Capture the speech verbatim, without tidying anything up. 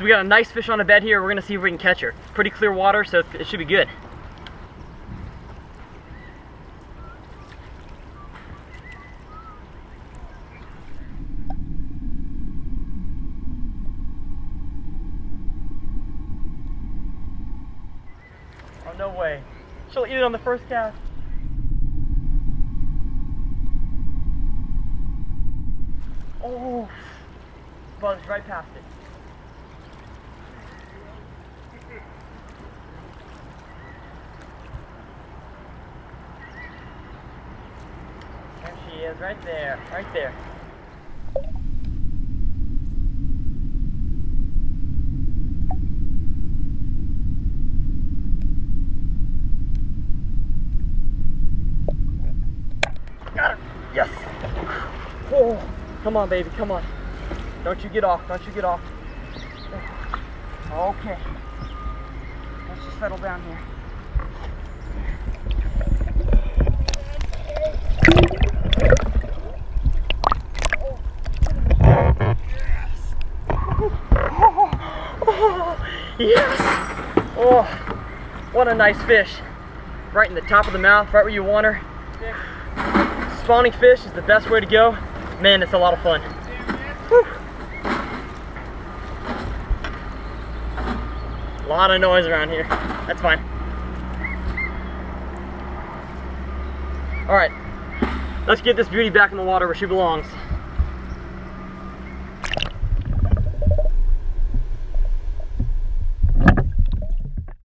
So we got a nice fish on a bed here. We're gonna see if we can catch her. It's pretty clear water, so it should be good. Oh, no way. She'll eat it on the first cast. Oh, buzzed right past it. There she is, right there, right there. Got her! Yes! Oh. Come on, baby, come on. Don't you get off, don't you get off. Okay. Let's just settle down here. Yes! Oh, oh, yes! Oh, what a nice fish. Right in the top of the mouth, right where you want her. Spawning fish is the best way to go. Man, it's a lot of fun. A lot of noise around here. That's fine. All right, let's get this beauty back in the water where she belongs.